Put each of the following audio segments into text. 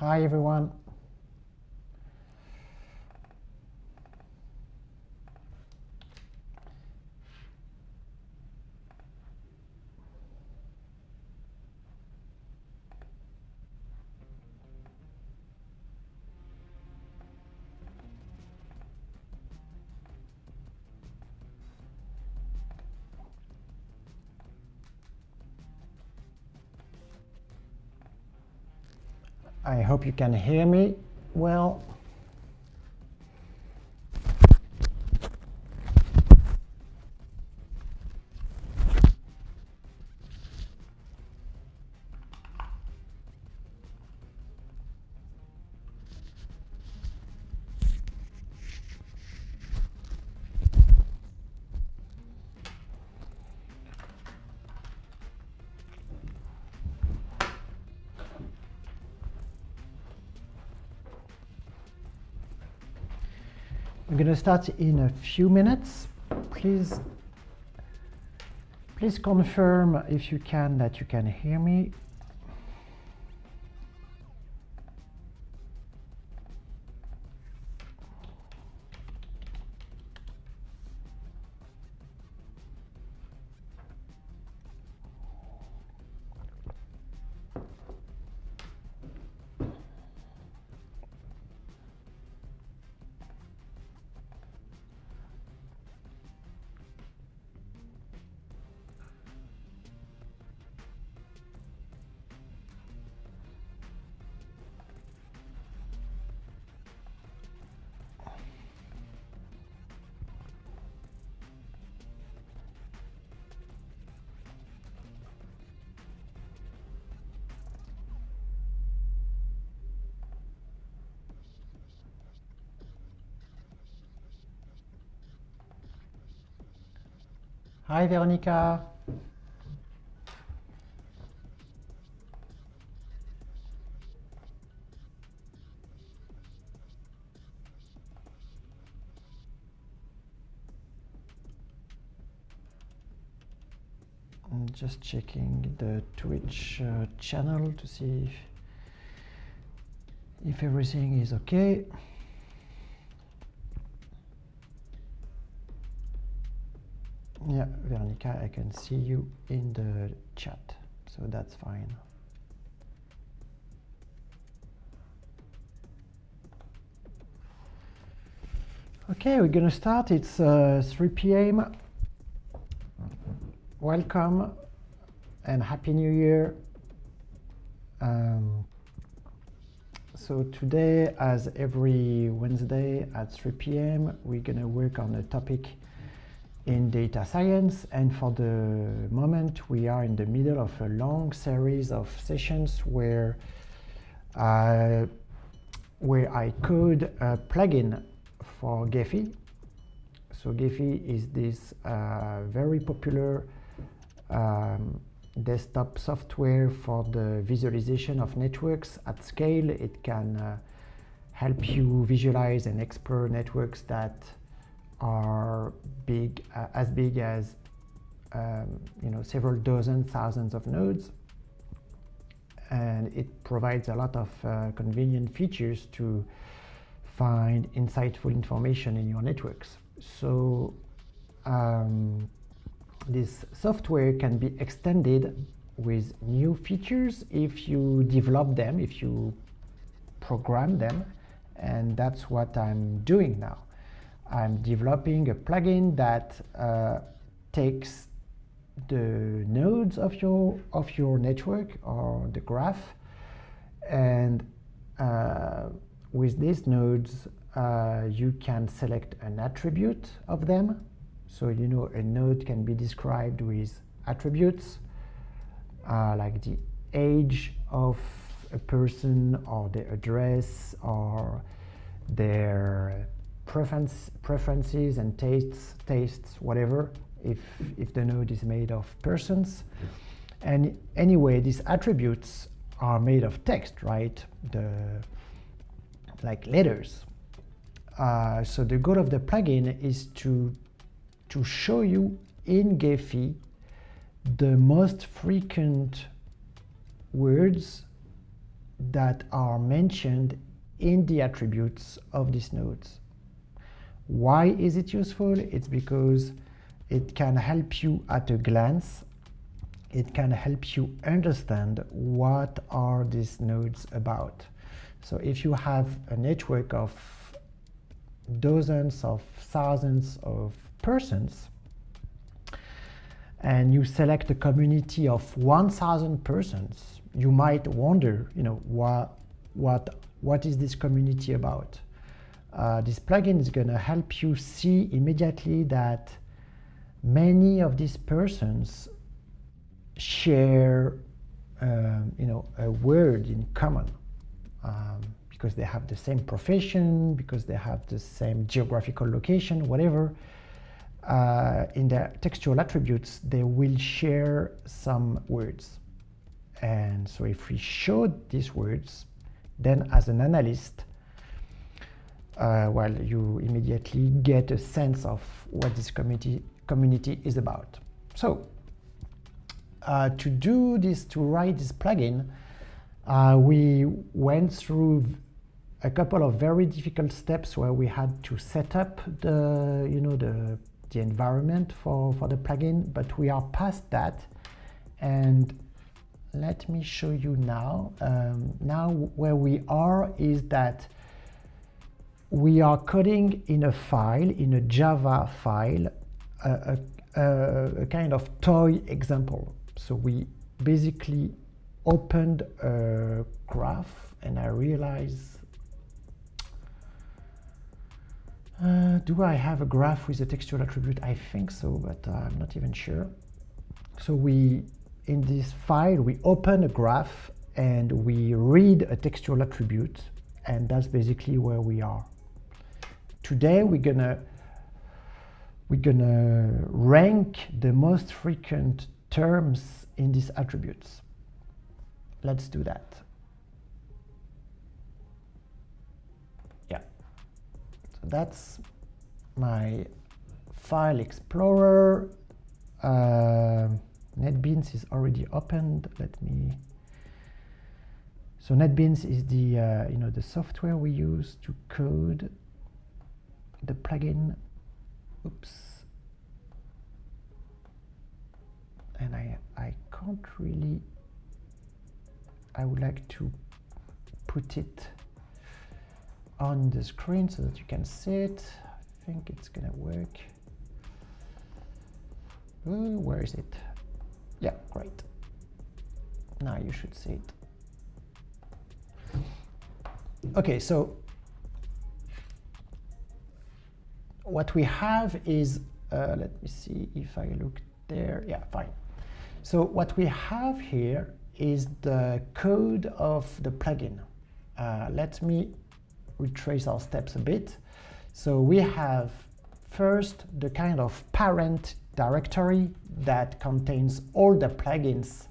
Hi, everyone. I hope you can hear me well. We're going to start in a few minutes. Please confirm if you can that you can hear me. Hi, Veronica. I'm just checking the Twitch channel to see if everything is okay. Yeah, Veronica, I can see you in the chat, so that's fine. Okay, we're going to start. It's 3 p.m. Welcome and Happy New Year. So today, as every Wednesday at 3 p.m., we're going to work on a topic in data science, and for the moment we are in the middle of a long series of sessions where I code a plugin for Gephi. So Gephi is this very popular desktop software for the visualization of networks at scale. It can help you visualize and explore networks that are big as several thousands of nodes, and it provides a lot of convenient features to find insightful information in your networks. So this software can be extended with new features if you develop them, if you program them, and that's what I'm doing now. I'm developing a plugin that takes the nodes of your network or the graph, and with these nodes you can select an attribute of them. So a node can be described with attributes like the age of a person or the address or their preferences and tastes, whatever, if the node is made of persons. And anyway, these attributes are made of text, right? Like letters. So the goal of the plugin is to show you in Gephi the most frequent words that are mentioned in the attributes of these nodes. Why is it useful? It's because it can help you at a glance. It can help you understand what are these nodes about. So if you have a network of dozens of thousands of persons, and you select a community of 1,000 persons, you might wonder, you know, what is this community about? This plugin is going to help you see immediately that many of these persons share, you know, a word in common, because they have the same profession, because they have the same geographical location, whatever. In their textual attributes, they will share some words. And so if we show these words, then as an analyst, well, you immediately get a sense of what this community is about. So to do this, to write this plugin, we went through a couple of very difficult steps where we had to set up the, you know, the environment for the plugin, but we are past that. And let me show you now. Now where we are is that we are coding in a file, in a Java file, a kind of toy example. So we basically opened a graph, and I realize, do I have a graph with a textual attribute? I think so, but I'm not even sure. So we, in this file, we open a graph and we read a textual attribute, and that's basically where we are. Today we're gonna rank the most frequent terms in these attributes. Let's do that. Yeah, so that's my file explorer. NetBeans is already opened. Let me. So NetBeans is the you know, the software we use to code the plugin. Oops. And I can't really. I would like to put it on the screen so that you can see it. I think it's gonna work. Ooh, where is it? Yeah, great. Now you should see it. Okay, so what we have is, let me see if I look there. Yeah, fine. So what we have here is the code of the plugin. Let me retrace our steps a bit. So we have first the kind of parent directory that contains all the plugins,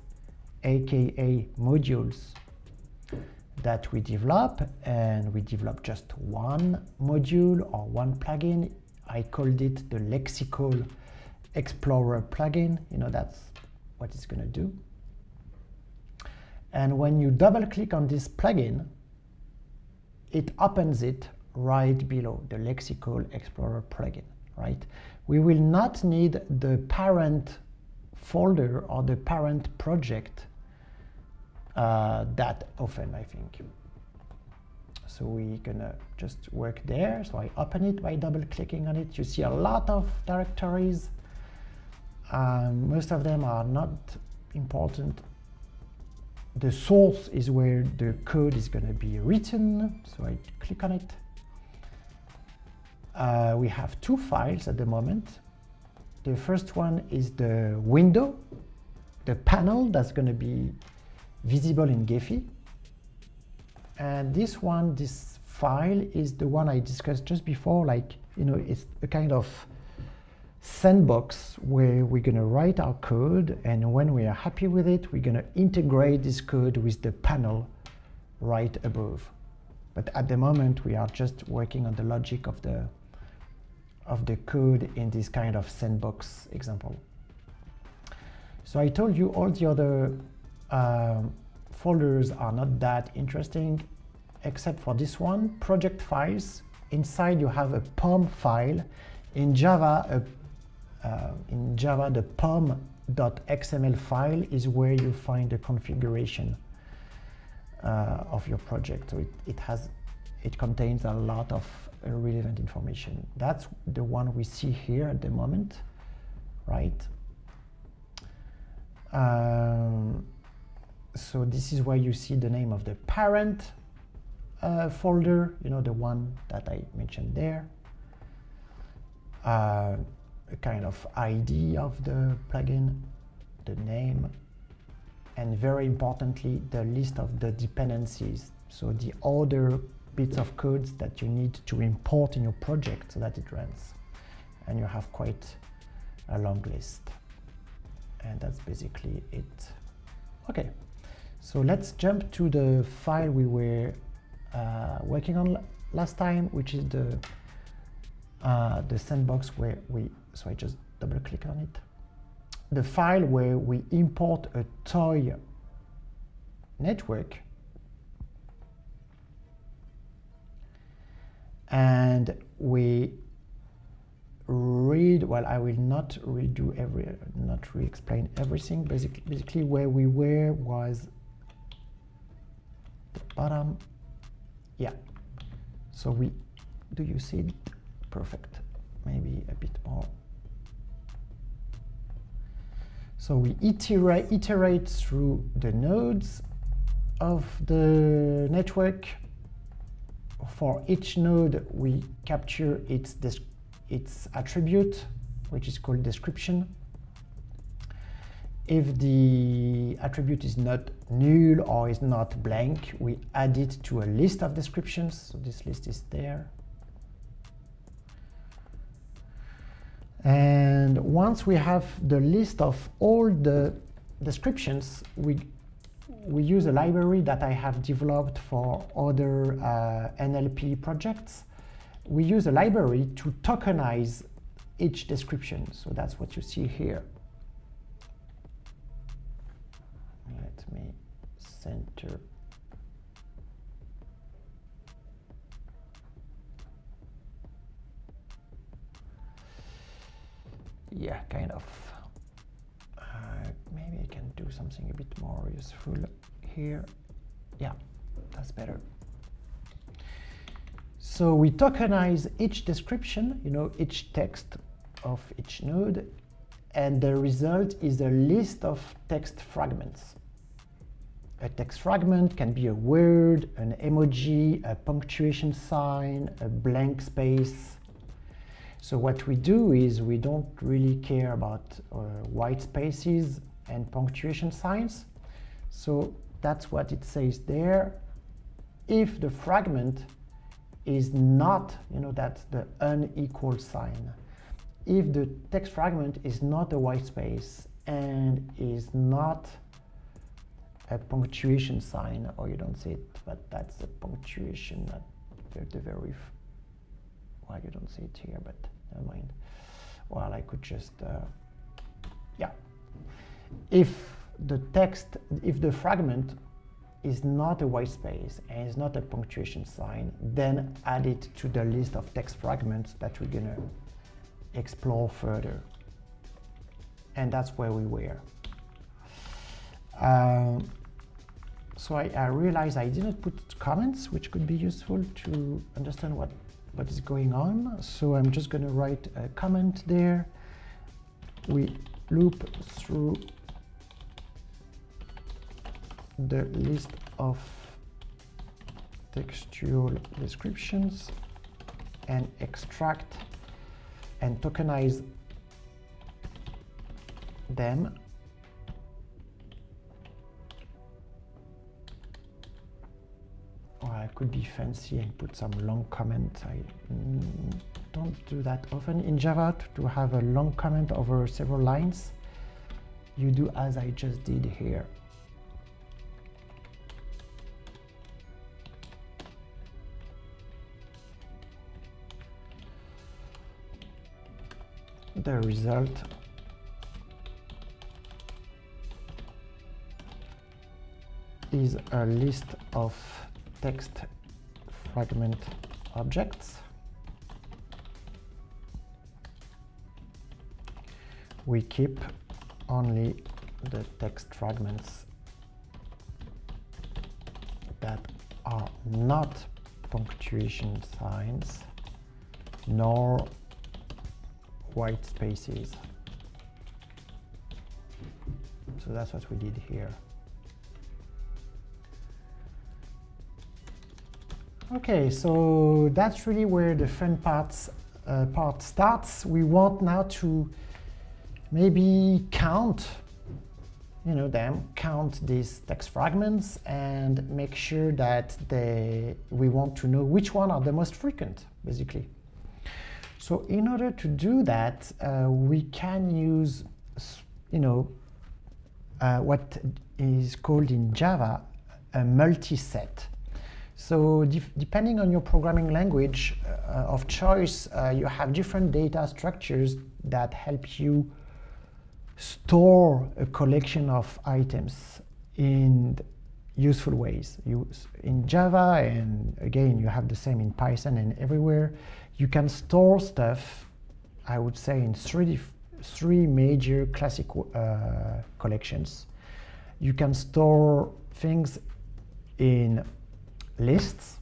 aka modules, that we develop, and we develop just one module or one plugin. I called it the Lexical Explorer plugin. You know, that's what it's gonna do. And when you double click on this plugin, it opens it right below, the Lexical Explorer plugin, right? We will not need the parent folder or the parent project that often, I think. So we're gonna just work there. So I open it by double clicking on it. You see a lot of directories. Most of them are not important. The source is where the code is going to be written, so I click on it. We have two files at the moment. The first one is the window, the panel that's going to be visible in Gephi. And this one, this file, is the one I discussed just before, like, you know, it's a kind of sandbox where we're going to write our code, and when we are happy with it, we're going to integrate this code with the panel right above. But at the moment, we are just working on the logic of the code in this kind of sandbox example. So I told you all the other folders are not that interesting, except for this one, project files. Inside you have a POM file. In Java, the pom.xml file is where you find the configuration of your project. So it contains a lot of relevant information. That's the one we see here at the moment, right? So this is where you see the name of the parent folder, you know, the one that I mentioned there. A kind of ID of the plugin, the name, and very importantly, the list of the dependencies. So the other bits of codes that you need to import in your project so that it runs. And you have quite a long list. And that's basically it. Okay, so let's jump to the file we were working on last time, which is the sandbox where we, so I just double click on it, the file where we import a toy network, and we read, well, I will not redo re-explain everything. Basically where we were was the bottom, yeah, so we, do you see it? Perfect, maybe a bit more. So we iterate through the nodes of the network. For each node, we capture its attribute, which is called description. If the attribute is not null or is not blank, we add it to a list of descriptions. So this list is there. And once we have the list of all the descriptions, we use a library that I have developed for other NLP projects. We use a library to tokenize each description. So that's what you see here. Let me center. Yeah, kind of. Maybe I can do something a bit more useful here. Yeah, that's better. So we tokenize each description, you know, each text of each node, and the result is a list of text fragments. A text fragment can be a word, an emoji, a punctuation sign, a blank space. So what we do is we don't really care about white spaces and punctuation signs. So that's what it says there. If the fragment is not, you know, that's the unequal sign. If the text fragment is not a white space and is not a punctuation sign, or you don't see it, but that's a punctuation at the very, well, you don't see it here, but never mind. Well, I could just, yeah. If the fragment is not a white space and is not a punctuation sign, then add it to the list of text fragments that we're gonna explore further. And that's where we were. So I realized I didn't put comments, which could be useful to understand what is going on. So I'm just going to write a comment there. We loop through the list of textual descriptions and extract and tokenize them. Or I could be fancy and put some long comment. I don't do that often in Java. To have a long comment over several lines, you do as I just did here. The result is a list of text fragment objects, we keep only the text fragments that are not punctuation signs nor white spaces. So that's what we did here. Okay, so that's really where the fun part starts. We want now to maybe count, you know, count these text fragments and make sure that we want to know which one are the most frequent, basically. So in order to do that, we can use, you know, what is called in Java a multiset. So depending on your programming language of choice, you have different data structures that help you store a collection of items in useful ways. In Java, and again, you have the same in Python and everywhere, you can store stuff, I would say, in three major classic collections. You can store things in lists,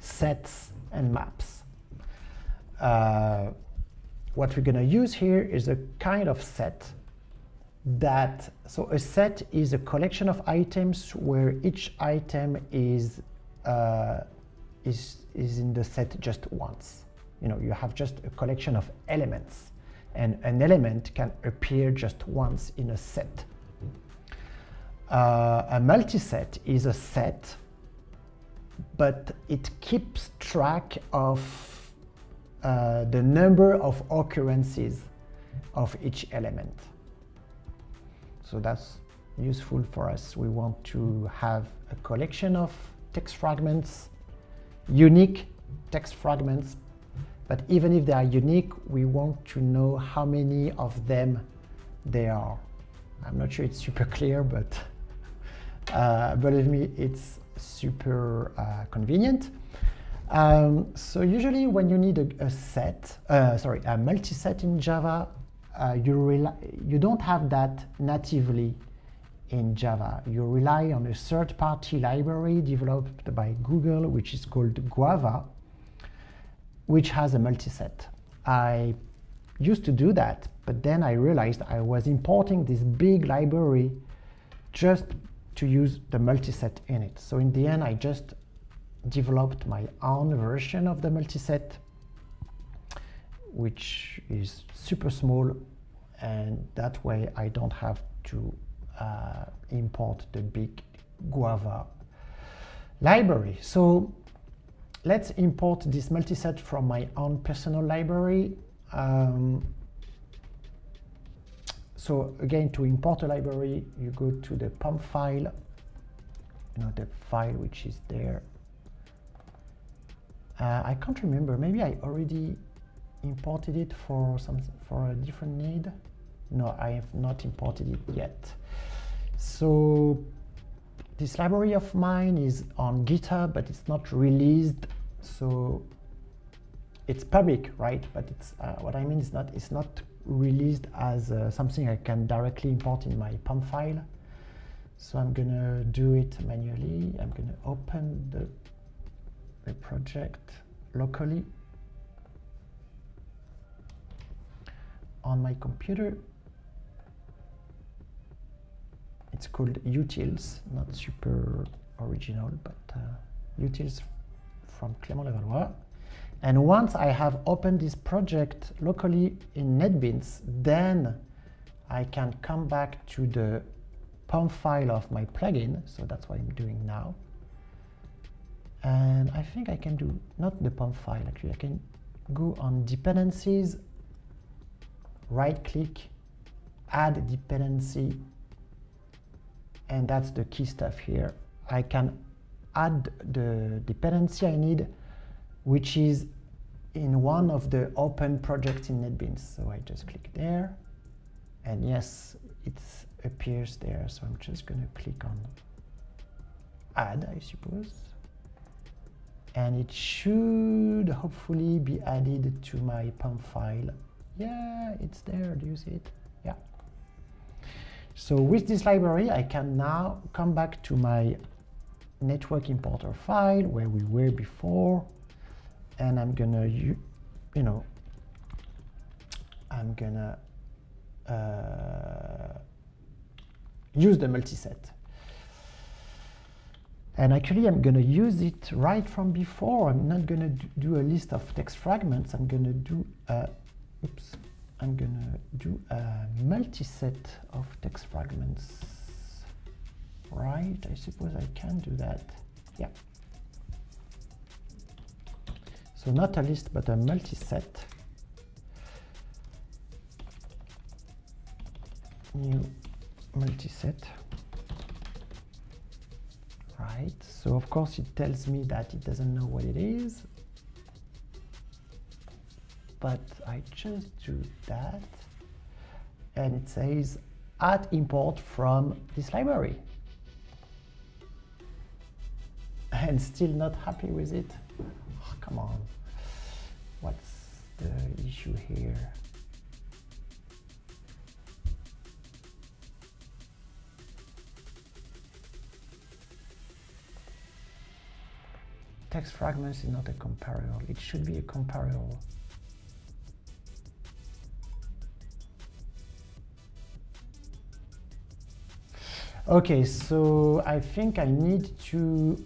sets, and maps. What we're going to use here is a kind of set that, so a set is a collection of items where each item is in the set just once. You know, you have just a collection of elements, and an element can appear just once in a set. A multiset is a set, but it keeps track of the number of occurrences of each element. So that's useful for us. We want to have a collection of text fragments, unique text fragments, but even if they are unique, we want to know how many of them there are. I'm not sure it's super clear, but believe me, it's super convenient. So usually when you need a multiset in Java, you don't have that natively in Java. You rely on a third-party library developed by Google, which is called Guava, which has a multiset. I used to do that, but then I realized I was importing this big library just to use the multiset in it. So in the end, I just developed my own version of the multiset, which is super small, and that way I don't have to import the big Guava library. So let's import this multiset from my own personal library. So again, to import a library, you go to the .pom file, you know, the file which is there. I can't remember. Maybe I already imported it for a different need. No, I have not imported it yet. So this library of mine is on GitHub, but it's not released. So it's public, right? But it's what I mean is it's not released as something I can directly import in my .pom file. So I'm gonna do it manually. I'm gonna open the project locally on my computer. It's called utils, not super original, but utils from Clément Levallois. And once I have opened this project locally in NetBeans, then I can come back to the .pom file of my plugin. So that's what I'm doing now. And I think I can do not the .pom file, actually. I can go on dependencies, right click, add dependency. And that's the key stuff here. I can add the dependency I need, which is in one of the open projects in NetBeans. So I just click there, and yes, it appears there. So I'm just going to click on add, I suppose. And it should hopefully be added to my pump file. Yeah, it's there, do you see it? Yeah. So with this library, I can now come back to my network importer file where we were before. And I'm gonna, I'm gonna use the multiset. And actually, I'm going to use it right from before. I'm not going to do a list of text fragments. I'm going to do a, I'm going to do a multiset of text fragments. Right? I suppose I can do that. Yeah. So not a list, but a multiset. New multiset. Right, so of course it tells me that it doesn't know what it is, but I just do that, and it says add import from this library. And still not happy with it. Oh, come on, what's the issue here? Text fragments is not a comparable. It should be a comparable. Okay, so I think I need to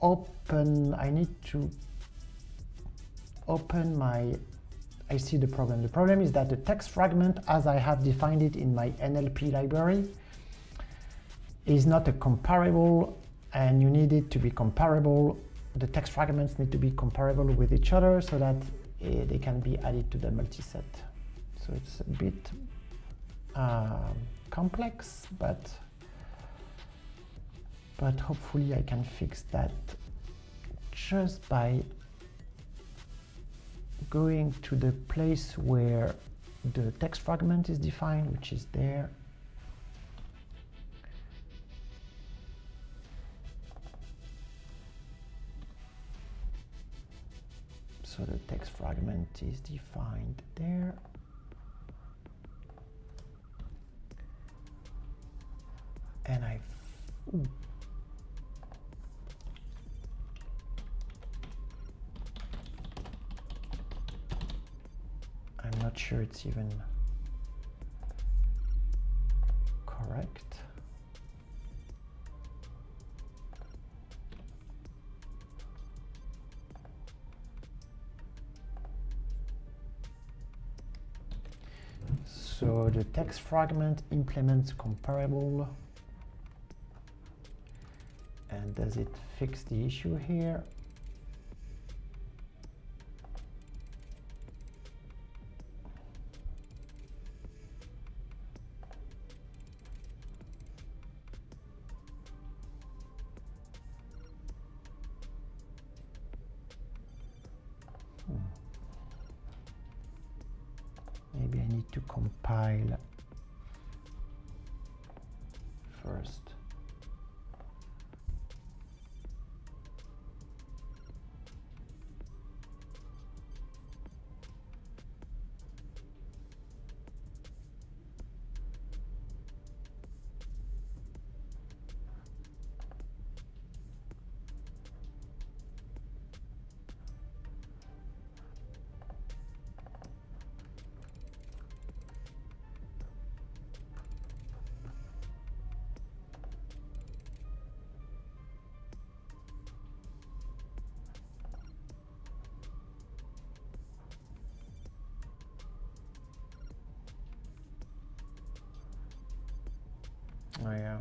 open. I need to open my. I see the problem. The problem is that the text fragment, as I have defined it in my NLP library, is not a comparable, and you need it to be comparable. The text fragments need to be comparable with each other so that they can be added to the multiset. So it's a bit complex, but hopefully I can fix that just by going to the place where the text fragment is defined, which is there. So the text fragment is defined there. And I've... Ooh. I'm not sure it's even correct. So the text fragment implements comparable. And does it fix the issue here? Oh, yeah.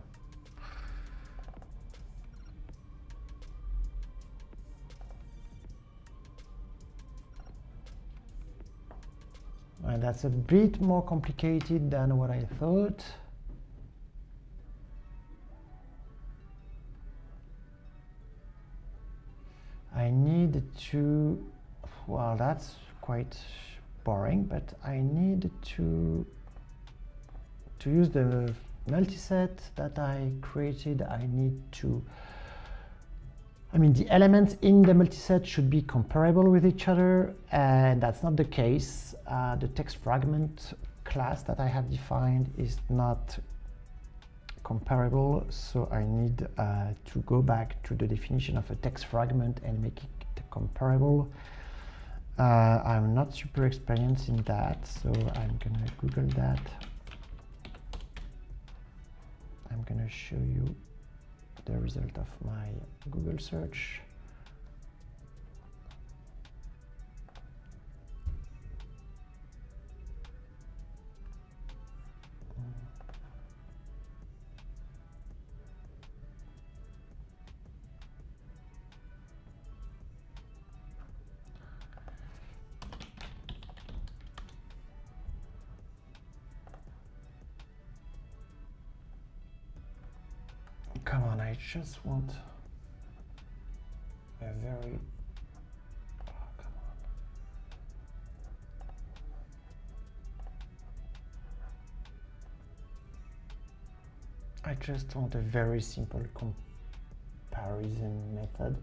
And that's a bit more complicated than what I thought. I need to... Well, that's quite boring, but I need to use the multiset that I created. I need to I mean, the elements in the multiset should be comparable with each other, and that's not the case. The text fragment class that I have defined is not comparable, so I need to go back to the definition of a text fragment and make it comparable. I'm not super experienced in that, so I'm gonna Google that. I'm gonna show you the result of my Google search. Come on, I just want a very... Oh, come on. I just want a very simple comparison method.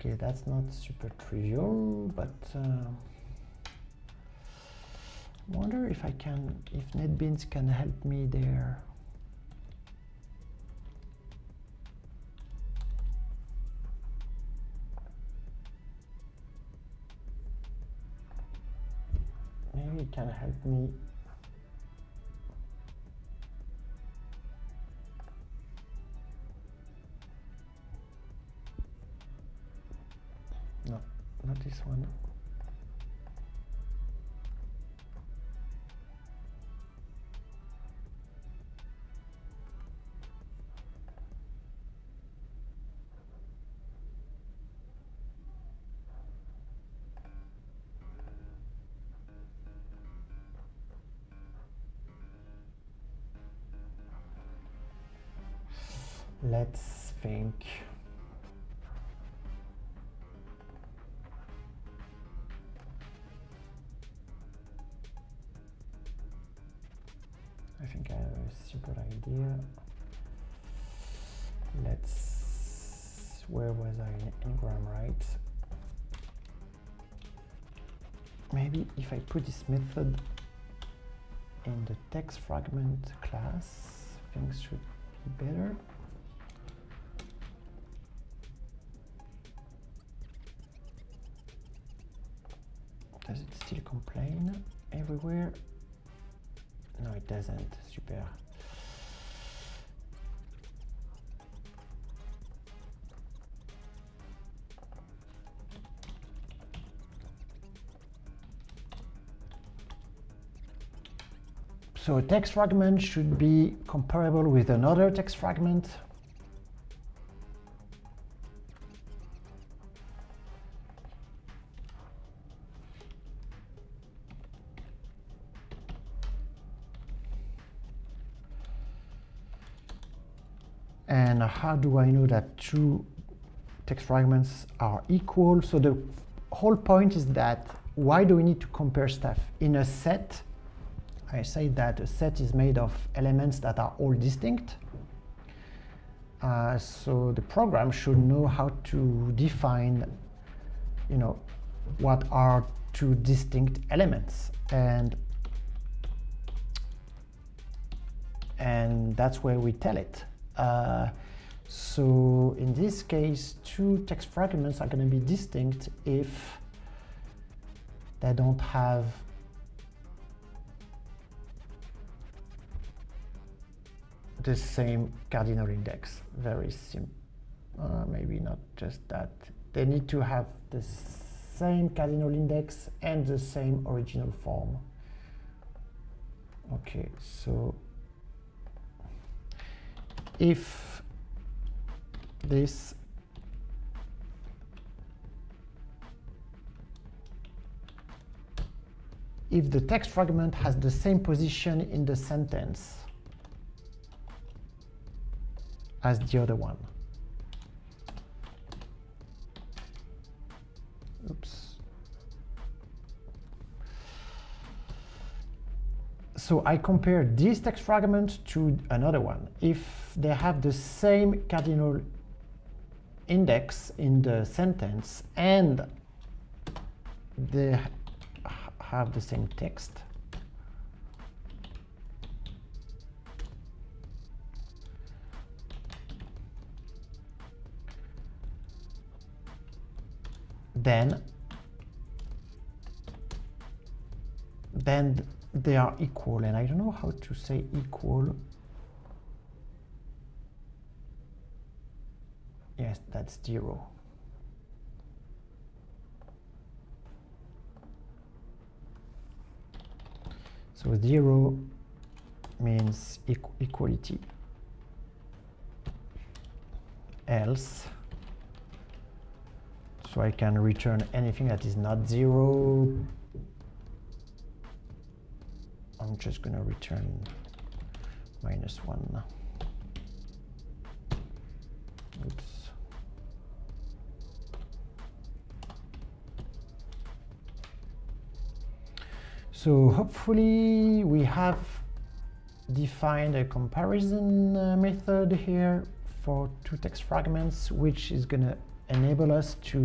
Okay, that's not super trivial, but I wonder if if NetBeans can help me there. Maybe it can help me. This one. Let's think. Good idea. Let's, where was I in engram, right? Maybe if I put this method in the text fragment class, things should be better. Does it still complain everywhere? No, it doesn't. Super. So a text fragment should be comparable with another text fragment. And how do I know that two text fragments are equal? So the whole point is that, why do we need to compare stuff? In a set, I say that a set is made of elements that are all distinct. So the program should know how to define, you know, what are two distinct elements. And that's where we tell it. So in this case, two text fragments are going to be distinct if they don't have the same cardinal index. Very simple. Maybe not just that. They need to have the same cardinal index and the same original form. Okay, so if this if the text fragment has the same position in the sentence as the other one. So I compare this text fragment to another one. If they have the same cardinal index in the sentence and they have the same text, then they are equal, and I don't know how to say equal. Yes, that's 0. So 0 means equality, else. So I can return anything that is not 0. I'm just going to return -1. Oops. So hopefully we have defined a comparison method here for two text fragments, which is going to enable us to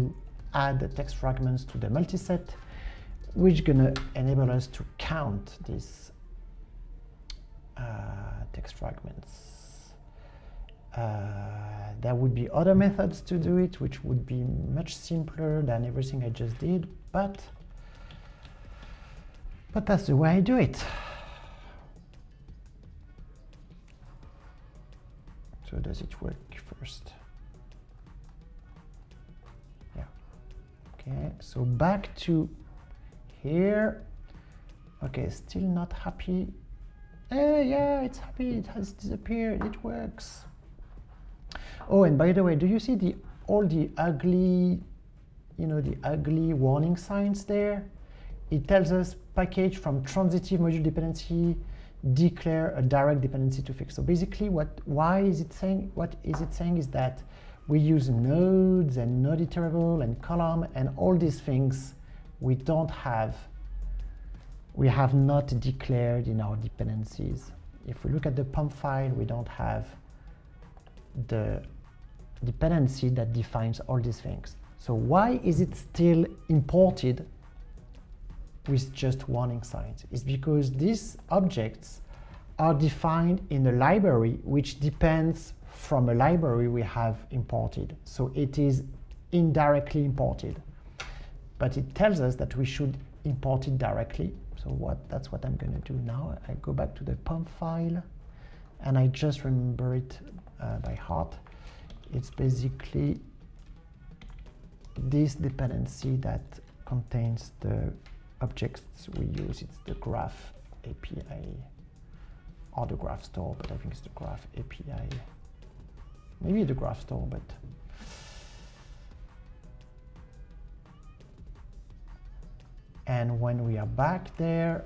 add the text fragments to the multiset, which is going to enable us to count these text fragments. There would be other methods to do it, which would be much simpler than everything I just did, but that's the way I do it. So does it work first? Yeah. Okay, so back to here. Okay, still not happy. Yeah, it's happy, it has disappeared, it works. Oh, and by the way, do you see all the ugly, you know, the ugly warning signs there? It tells us package from transitive module dependency, declare a direct dependency to fix. So basically, what is it saying is that we use nodes and node iterable and column and all these things we have not declared in our dependencies. If we look at the pump file, we don't have the dependency that defines all these things. So why is it still imported with just warning signs? Is because these objects are defined in a library which depends from a library we have imported. So it is indirectly imported, but it tells us that we should import it directly. So that's what I'm going to do now. I go back to the pump file and I just remember it by heart. It's basically this dependency that contains the objects we use. It's the graph API or the graph store, but I think it's the graph API. Maybe the graph store, but and when we are back there,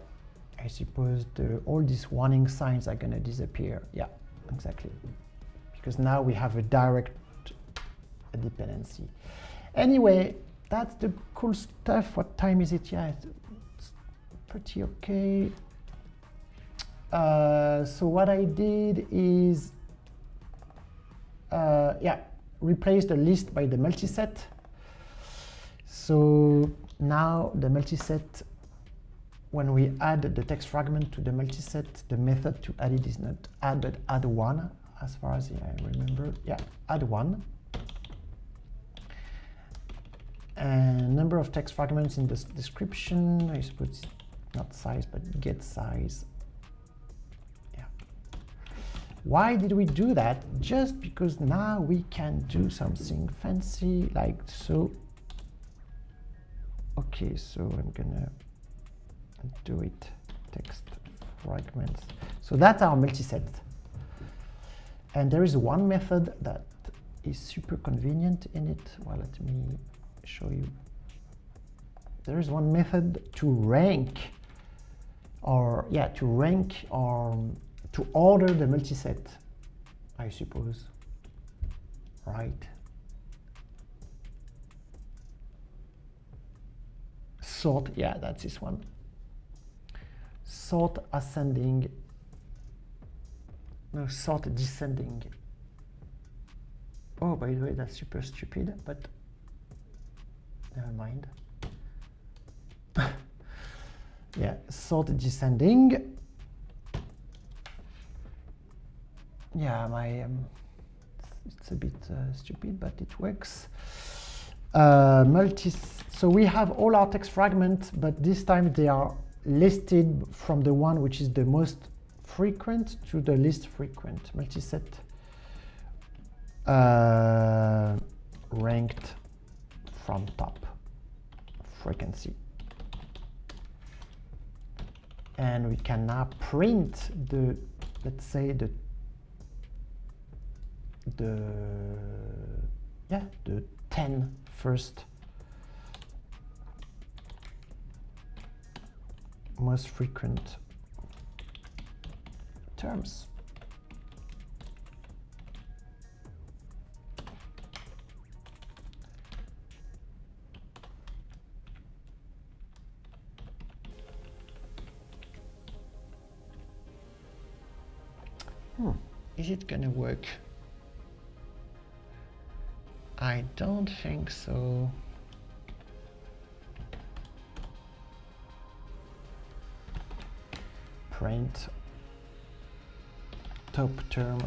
I suppose all these warning signs are going to disappear. Yeah, exactly, because now we have a direct dependency. Anyway, that's the cool stuff. What time is it? Yeah, it's pretty okay. So what I did is, replace the list by the multiset. So now the multiset, when we add the text fragment to the multiset, the method to add it is not add, but add one, as far as I remember. Yeah, add one. And number of text fragments in this description, I suppose not size, but get size. Yeah. Why did we do that? Just because now we can do something fancy like so. Okay, so I'm gonna do it text fragments. So that's our multiset. And there is one method that is super convenient in it. Well, let me show you. There is one method to order the multiset, I suppose, right? Sort, yeah, that's this one. sort ascending, no, sort descending. Oh, by the way, that's super stupid, but never mind. Yeah, sort descending. Yeah, my it's a bit stupid, but it works. So we have all our text fragments, but this time they are listed from the one which is the most frequent to the least frequent. Multiset ranked from top frequency. And we can now print the, let's say, the 10 first most frequent terms. Is it gonna work? I don't think so. Print top term.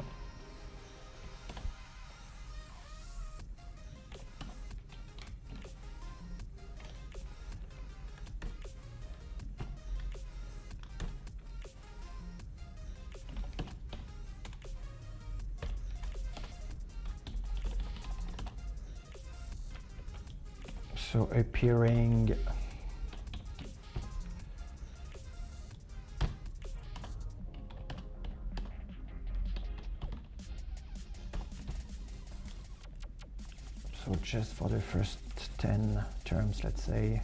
So appearing so just for the first 10 terms, let's say.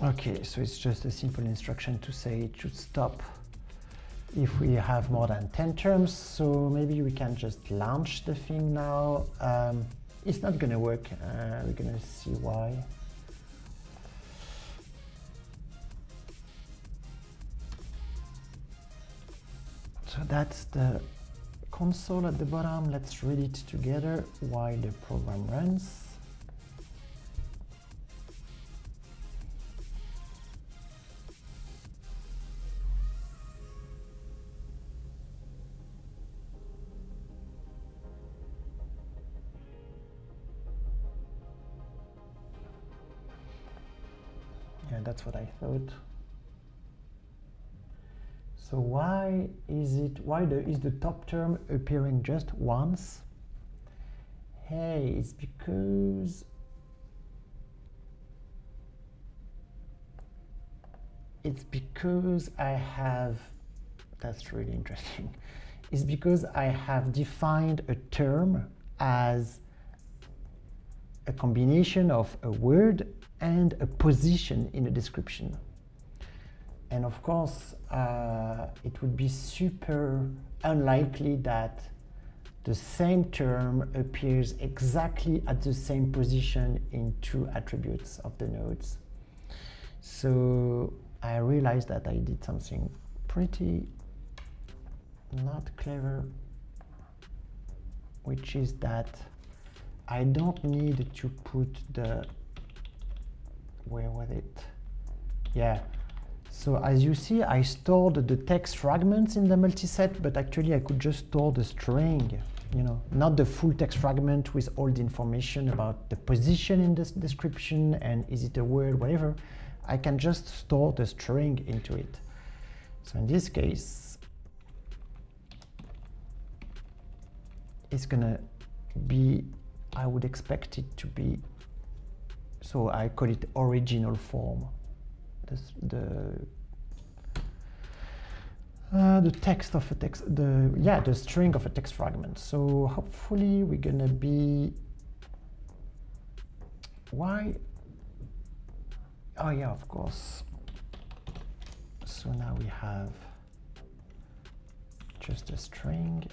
Okay, so it's just a simple instruction to say it should stop if we have more than 10 terms. So maybe we can just launch the thing now. It's not gonna work. We're gonna see why. So that's the console at the bottom. Let's read it together while the program runs. That's what I thought. So why is it, why is the top term appearing just once? Hey, it's because I have, that's really interesting. It's because I have defined a term as a combination of a word and a position in a description. And of course, it would be super unlikely that the same term appears exactly at the same position in two attributes of the nodes. So I realized that I did something pretty not clever, which is that I don't need to put the, where was it? Yeah. So as you see, I stored the text fragments in the multiset, but actually I could just store the string, you know, not the full text fragment with all the information about the position in this description and is it a word, whatever. I can just store the string into it. So in this case, it's gonna be, I would expect it to be, so I call it original form. This, the text of a text, the string of a text fragment. So hopefully we're gonna be, why? Oh yeah, of course. So now we have just a string.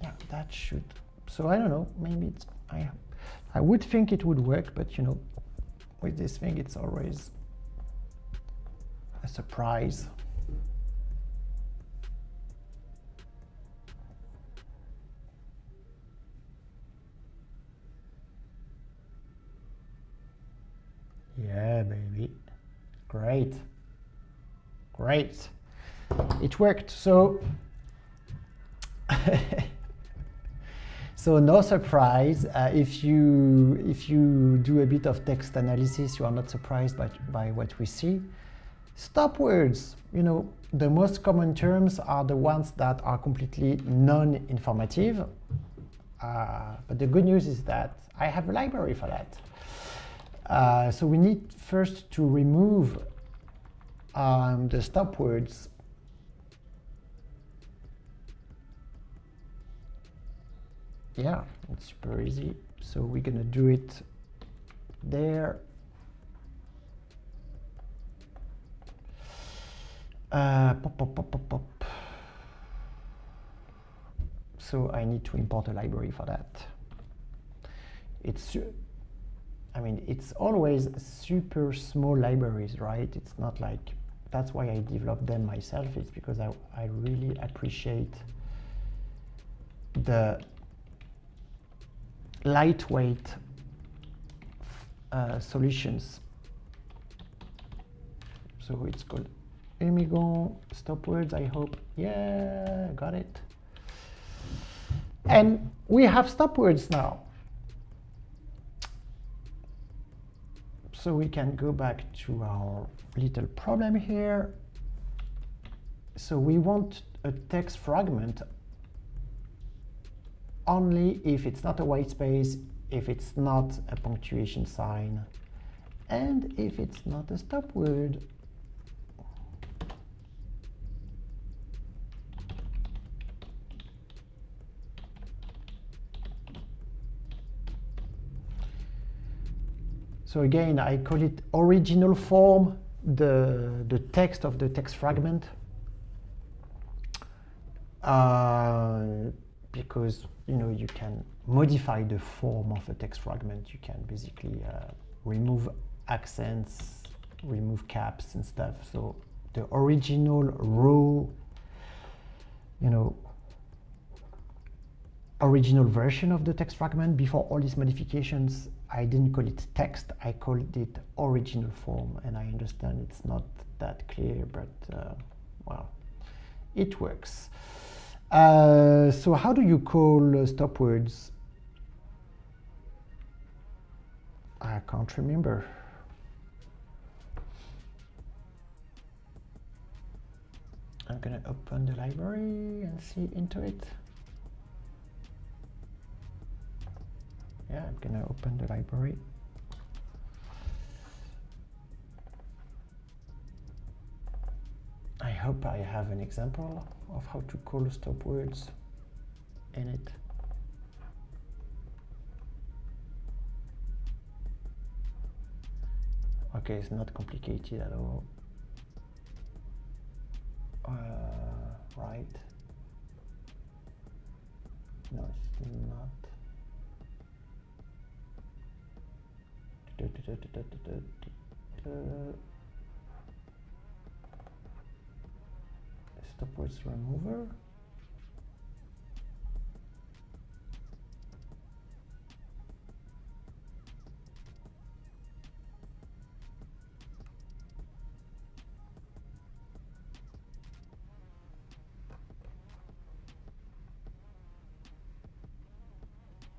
Yeah, that should, so I don't know, maybe it's, I would think it would work, but you know, with this thing, it's always a surprise. Yeah, baby. Great. Great. It worked. So, so no surprise. If you do a bit of text analysis, you are not surprised by what we see. Stop words. You know, the most common terms are the ones that are completely non-informative. But the good news is that I have a library for that. So we need first to remove the stop words. Yeah, it's super easy. So we're gonna do it there. Pop. So I need to import a library for that. It's always super small libraries, right? It's not like, that's why I developed them myself. It's because I really appreciate the lightweight solutions. So it's called Emigon stop words, I hope. Yeah, got it. And we have stop words now. So we can go back to our little problem here. So we want a text fragment only if it's not a white space, if it's not a punctuation sign, and if it's not a stop word. So again, I call it original form, the text of the text fragment, because you know you can modify the form of a text fragment. You can basically remove accents, remove caps and stuff. So the original raw, you know, original version of the text fragment before all these modifications. I didn't call it text, I called it original form, and I understand it's not that clear, but well, it works. So how do you call stop words? I can't remember. I'm gonna open the library and see into it. Yeah, I'm gonna open the library. I hope I have an example of how to call stop words in it. Okay, it's not complicated at all. Right. No, it's not. Stop words remover.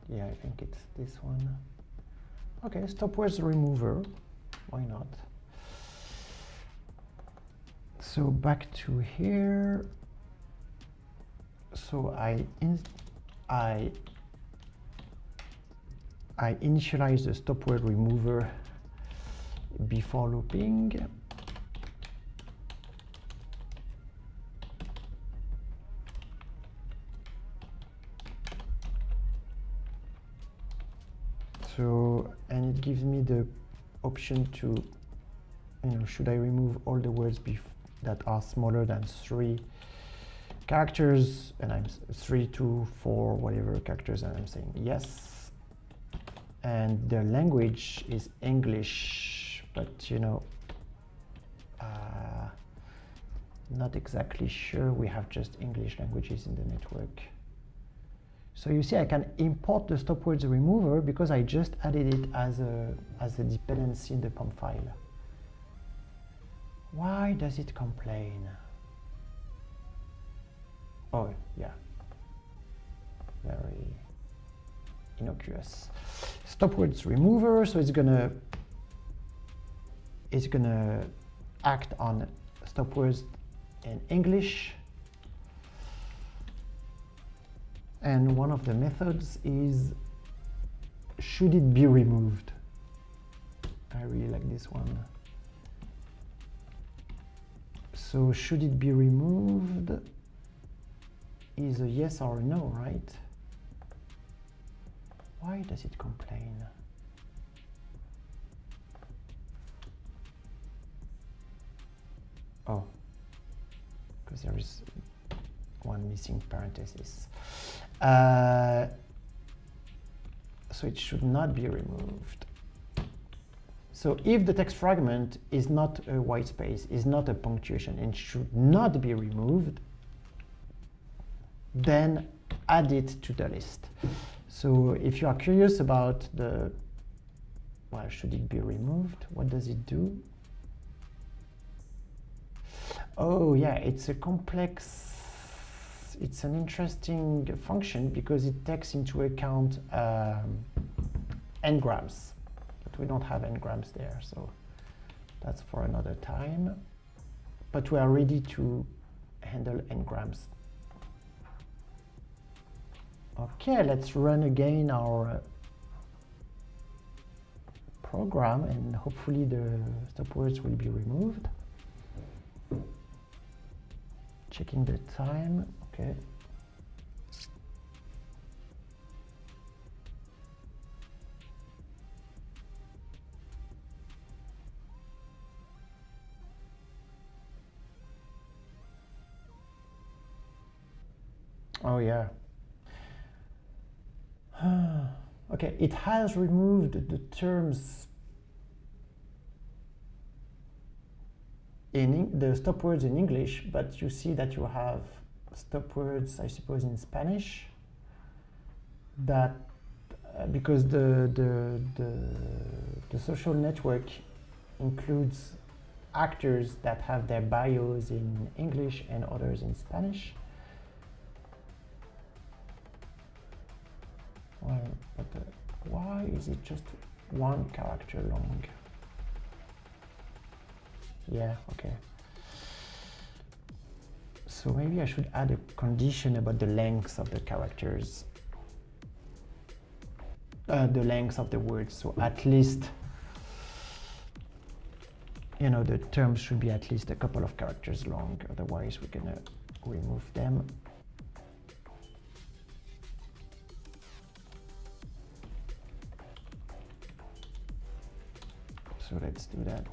Yeah, I think it's this one. Okay, stop words remover, why not? So back to here. So I initialize the stop word remover before looping. So, and it gives me the option to, should I remove all the words that are smaller than 3 characters, and I'm 3, 2, 4, whatever characters, and I'm saying yes. And the language is English, but not exactly sure. We have just English languages in the network. So you see, I can import the stop words remover because I just added it as a dependency in the POM file. Why does it complain? Oh, yeah. Very innocuous. Stop words remover, so it's gonna act on stop words in English. And one of the methods is, should it be removed? I really like this one. So should it be removed is a yes or a no, right? Why does it complain? Oh, because there is one missing parenthesis. So it should not be removed. So if the text fragment is not a white space, is not a punctuation, and should not be removed, then add it to the list. So if you are curious about the, well, should it be removed? What does it do? Oh yeah, it's a complex, it's an interesting function because it takes into account n-grams. We don't have n-grams there, so that's for another time. But we are ready to handle n-grams. Okay, let's run again our program, and hopefully the stop words will be removed. Checking the time, okay. Oh yeah. Okay, it has removed the terms in the stop words in English, but you see that you have stop words, I suppose, in Spanish. That because the social network includes actors that have their bios in English and others in Spanish. But why is it just one character long? Yeah, okay. So maybe I should add a condition about the length of the characters, the length of the words. So at least, the terms should be at least a couple of characters long. Otherwise, we're gonna remove them. So let's do that.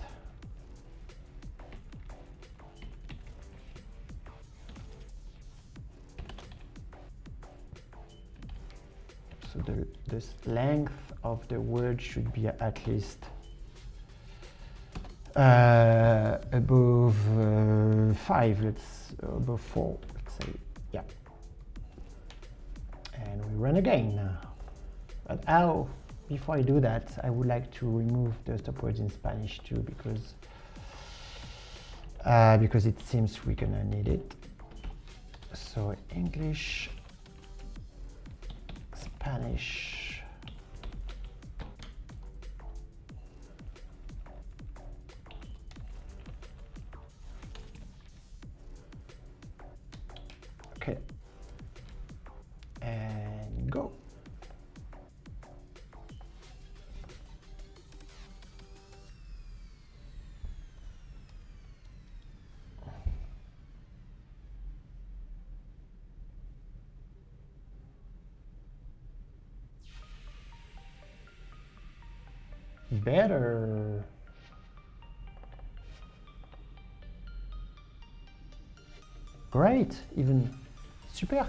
So the length of the word should be at least above 5, above 4, let's say, yeah. And we run again. But ow! Before I do that, I would like to remove the stop words in Spanish too, because it seems we're gonna need it. So English, Spanish. Okay, and go. better. Great, even super.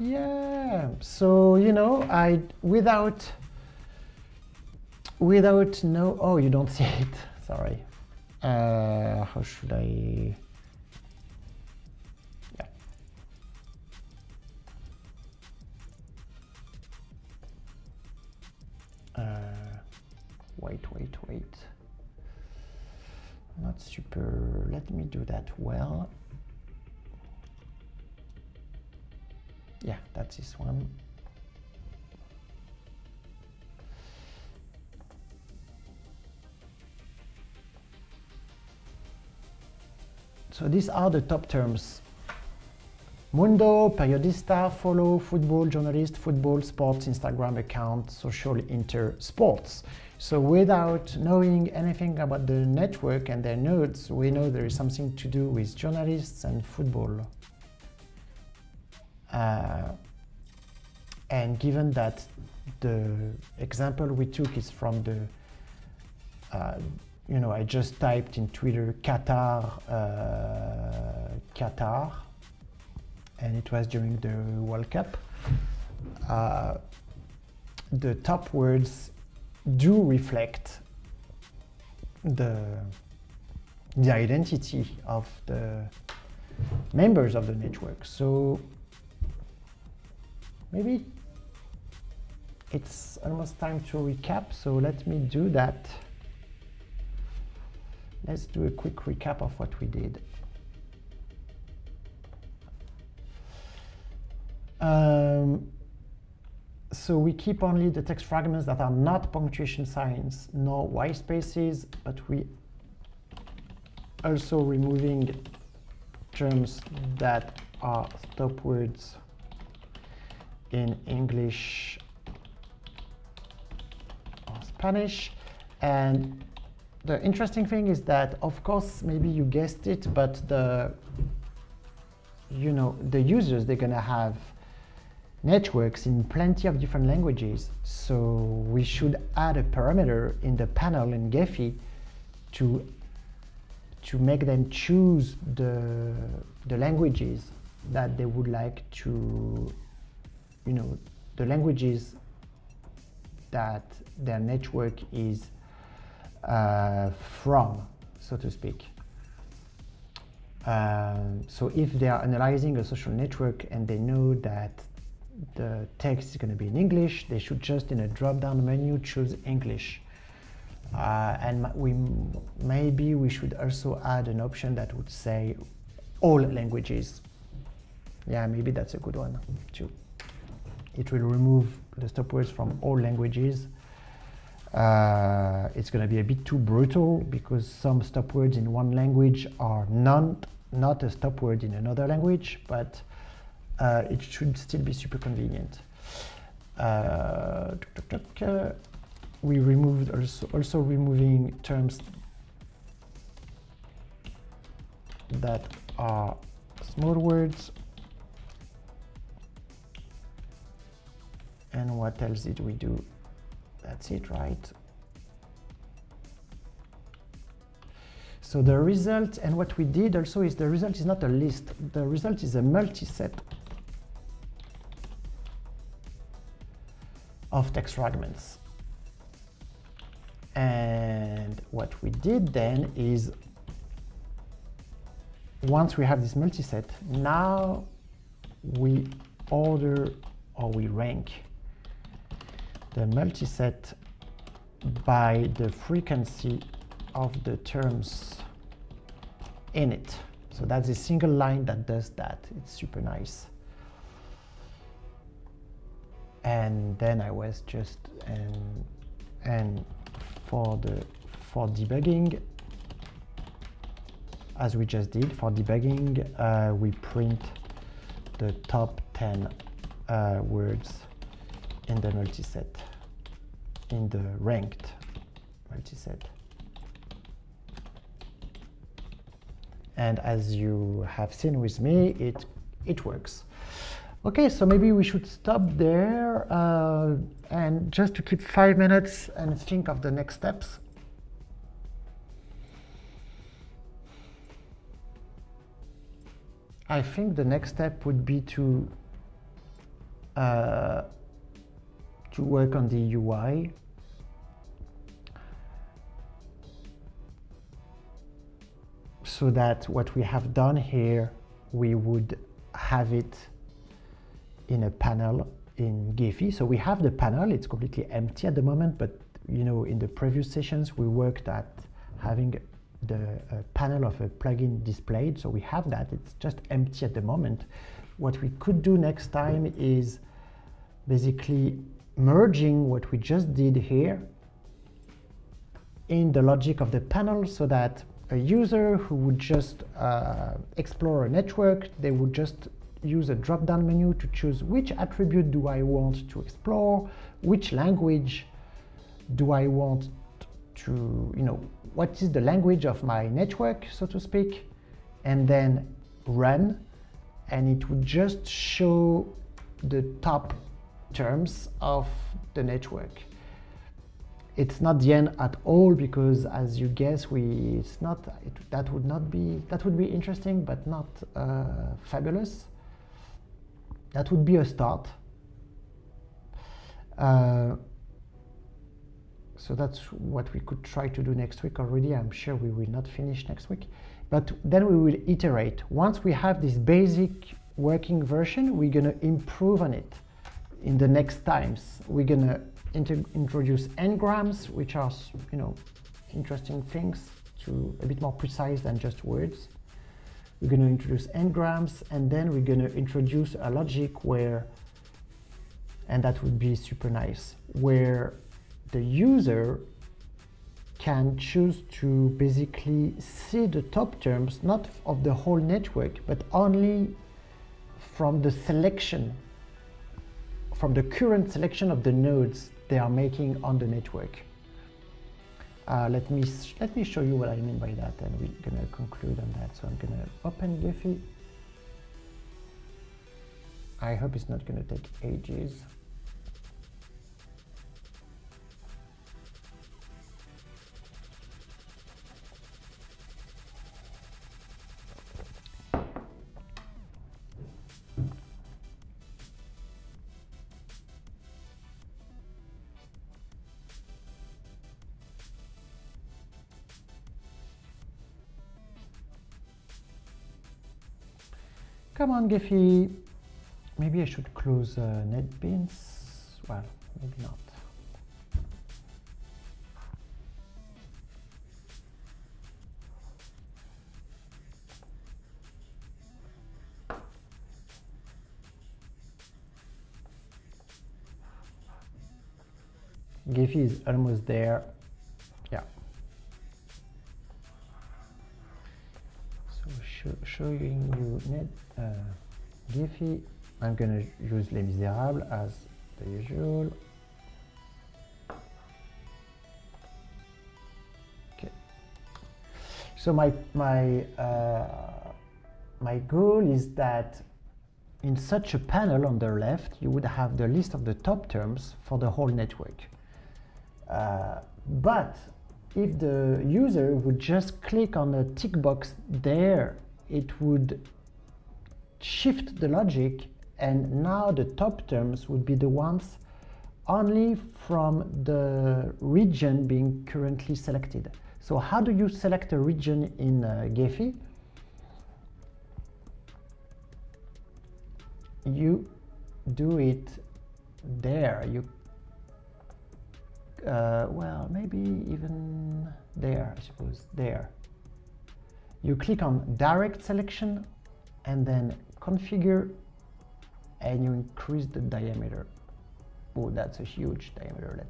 Yeah, so you know, I without no, oh, you don't see it, sorry. How should I? Yeah. Wait. Not super. Let me do that well. Yeah, that's this one. So these are the top terms. Mundo, periodista, follow, football, journalist, football, sports, Instagram account, social, inter, sports. So without knowing anything about the network and their nodes, we know there is something to do with journalists and football. And given that the example we took is from the, you know, I just typed in Twitter Qatar, and it was during the World Cup. The top words do reflect the identity of the members of the network. So maybe it's almost time to recap. So let me do that. Let's do a quick recap of what we did. So we keep only the text fragments that are not punctuation signs, nor white spaces, but we also removing terms that are stop words in English or Spanish. And the interesting thing is that, of course, maybe you guessed it, but the, you know, the users, they're gonna have networks in plenty of different languages. So we should add a parameter in the panel in Gephi to make them choose the languages that they would like to, you know, the languages that their network is from, so to speak. So if they are analyzing a social network and they know that the text is going to be in English, they should just in a drop-down menu choose English. And maybe we should also add an option that would say all languages. Yeah, maybe that's a good one too. It will remove the stop words from all languages. It's going to be a bit too brutal because some stop words in one language are not a stop word in another language, but it should still be super convenient. We removed also removing terms that are small words. And what else did we do? That's it, right? So the result, and what we did also is the result is not a list. The result is a multiset of text fragments. And what we did then is, once we have this multiset, now we order or we rank the multiset by the frequency of the terms in it. So that's a single line that does that. It's super nice. And then I was just, and for debugging, as we just did, for debugging, we print the top 10 words in the multiset, in the ranked multiset. And as you have seen with me, it works. Okay, so maybe we should stop there and just to keep 5 minutes and think of the next steps. I think the next step would be to work on the UI. So that what we have done here, we would have it in a panel in Gephi. So we have the panel, it's completely empty at the moment, but you know, in the previous sessions, we worked at having the panel of a plugin displayed. So we have that, it's just empty at the moment. What we could do next time is basically merging what we just did here in the logic of the panel so that a user who would just explore a network, they would just use a drop-down menu to choose which attribute do I want to explore, which language do I want to, you know, what is the language of my network, so to speak, and then run, and it would just show the top terms of the network. It's not the end at all because, as you guess, that would be interesting, but not fabulous. That would be a start. So that's what we could try to do next week already. I'm sure we will not finish next week, but then we will iterate. Once we have this basic working version, we're gonna improve on it in the next times. We're gonna introduce n-grams, which are, you know, interesting things, to a bit more precise than just words. We're going to introduce n-grams, and then we're going to introduce a logic where, and that would be super nice, where the user can choose to basically see the top terms, not of the whole network, but only from the selection, from the current selection of the nodes they are making on the network. Let me show you what I mean by that, and we're gonna conclude on that. So I'm gonna open Gephi. I hope it's not gonna take ages. Come on, Gephi. Maybe I should close NetBeans. Well, maybe not. Gephi is almost there. Yeah. Showing you Gephi. I'm gonna use Les Miserables as the usual. Okay. So my goal is that in such a panel on the left, you would have the list of the top terms for the whole network. But if the user would just click on a tick box there, it would shift the logic, and now the top terms would be the ones only from the region being currently selected. So how do you select a region in Gephi? You do it there. You well, maybe even there, I suppose, there. You click on direct selection and then configure, and you increase the diameter. Oh, that's a huge diameter.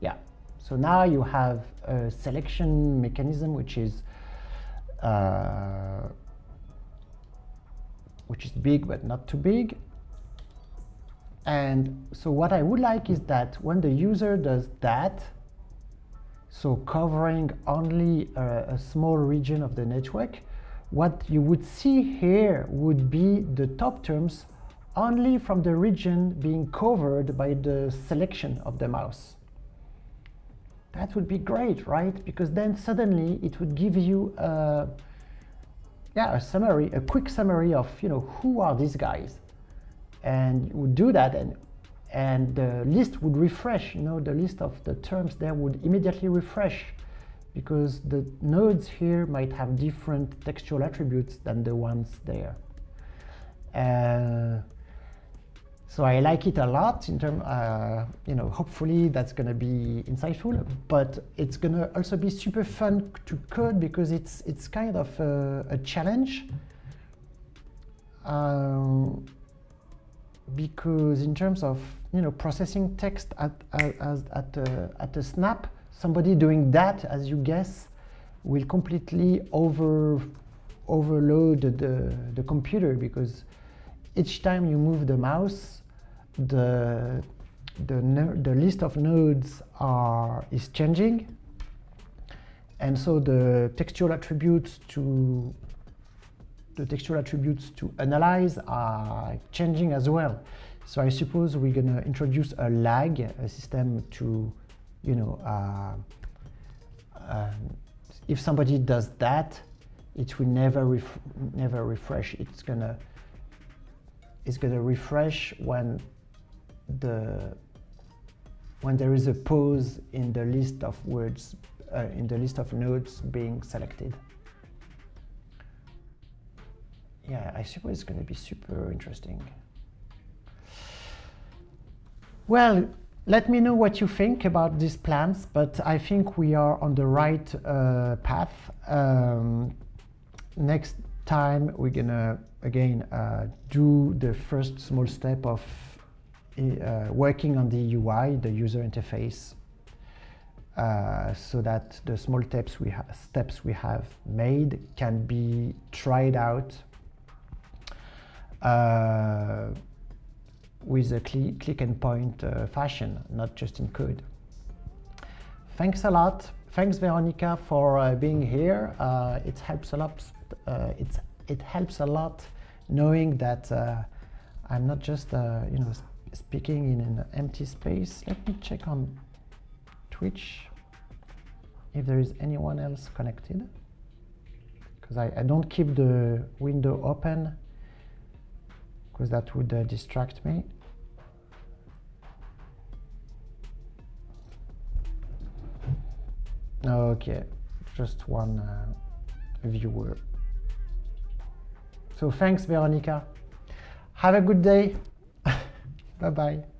Yeah, so now you have a selection mechanism which is big but not too big. And so what I would like is that when the user does that, so covering only a small region of the network, What you would see here would be the top terms only from the region being covered by the selection of the mouse. That would be great, right? Because then suddenly it would give you a summary, a quick summary of, you know, who are these guys, and you would do that, and the list would refresh. You know, the list of the terms there would immediately refresh, because the nodes here might have different textual attributes than the ones there. So I like it a lot. In terms, you know, hopefully that's going to be insightful, but it's going to also be super fun to code, because it's kind of a challenge. Because in terms of, you know, processing text at a snap, somebody doing that, as you guess, will completely overload the computer, because each time you move the mouse, the list of nodes is changing, and so the textual attributes to analyze are changing as well. So I suppose we're gonna introduce a lag, a system to, you know, if somebody does that, it will never refresh. It's gonna refresh when there is a pause in the list of words, in the list of nodes being selected. Yeah, I suppose it's going to be super interesting. Well, let me know what you think about these plans, but I think we are on the right path. Next time we're going to, again, do the first small step of working on the UI, the user interface, so that the small steps we have made can be tried out with a click and point fashion, not just in code. Thanks a lot. Thanks, Veronica, for being here. It helps a lot. It helps a lot knowing that I'm not just you know, speaking in an empty space. Let me check on Twitch if there is anyone else connected, because I don't keep the window open, because that would distract me. Okay, just one viewer. So thanks, Veronica. Have a good day. Bye-bye.